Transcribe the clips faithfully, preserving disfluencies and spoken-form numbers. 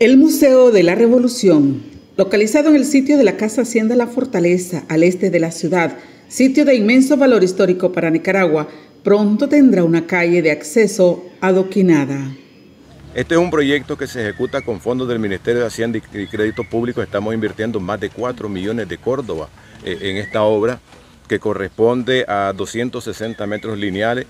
El Museo de la Revolución, localizado en el sitio de la Casa Hacienda La Fortaleza, al este de la ciudad, sitio de inmenso valor histórico para Nicaragua, pronto tendrá una calle de acceso adoquinada. Este es un proyecto que se ejecuta con fondos del Ministerio de Hacienda y Créditos Públicos. Estamos invirtiendo más de cuatro millones de Córdoba en esta obra, que corresponde a doscientos sesenta metros lineales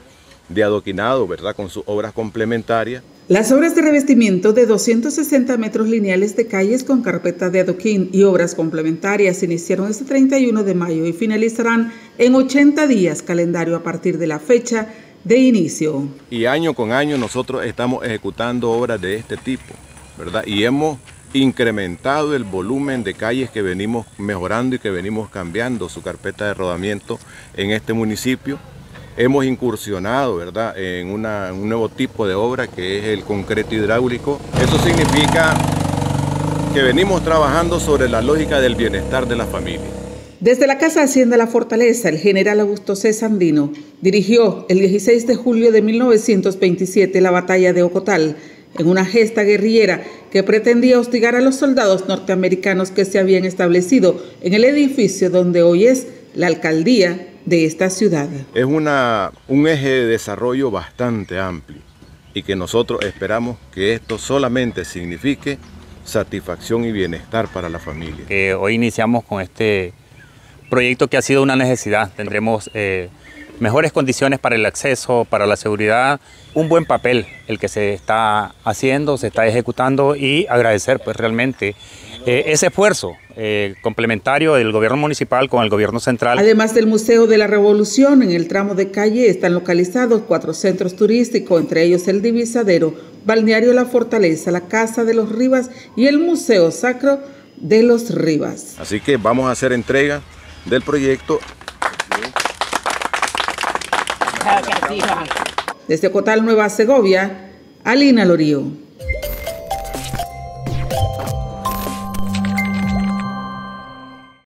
de adoquinado, ¿verdad?, con sus obras complementarias. Las obras de revestimiento de doscientos sesenta metros lineales de calles con carpeta de adoquín y obras complementarias se iniciaron este treinta y uno de mayo y finalizarán en ochenta días calendario a partir de la fecha de inicio. Y año con año nosotros estamos ejecutando obras de este tipo, ¿verdad? Y hemos incrementado el volumen de calles que venimos mejorando y que venimos cambiando su carpeta de rodamiento en este municipio. Hemos incursionado, ¿verdad?, en una, un nuevo tipo de obra que es el concreto hidráulico. Eso significa que venimos trabajando sobre la lógica del bienestar de la familia. Desde la Casa Hacienda La Fortaleza, el general Augusto C. Sandino dirigió el dieciséis de julio de mil novecientos veintisiete la Batalla de Ocotal, en una gesta guerrillera que pretendía hostigar a los soldados norteamericanos que se habían establecido en el edificio donde hoy es la alcaldía de esta ciudad. Es una, un eje de desarrollo bastante amplio y que nosotros esperamos que esto solamente signifique satisfacción y bienestar para la familia. Eh, hoy iniciamos con este proyecto que ha sido una necesidad. Tendremos eh, mejores condiciones para el acceso, para la seguridad, un buen papel el que se está haciendo, se está ejecutando, y agradecer pues realmente eh, ese esfuerzo eh, complementario del gobierno municipal con el gobierno central. Además del Museo de la Revolución, en el tramo de calle están localizados cuatro centros turísticos, entre ellos el Divisadero, Balneario La Fortaleza, la Casa de los Rivas y el Museo Sacro de los Rivas. Así que vamos a hacer entrega del proyecto. Desde Ocotal, Nueva Segovia, Alina Lorío.